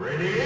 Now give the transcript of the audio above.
Ready?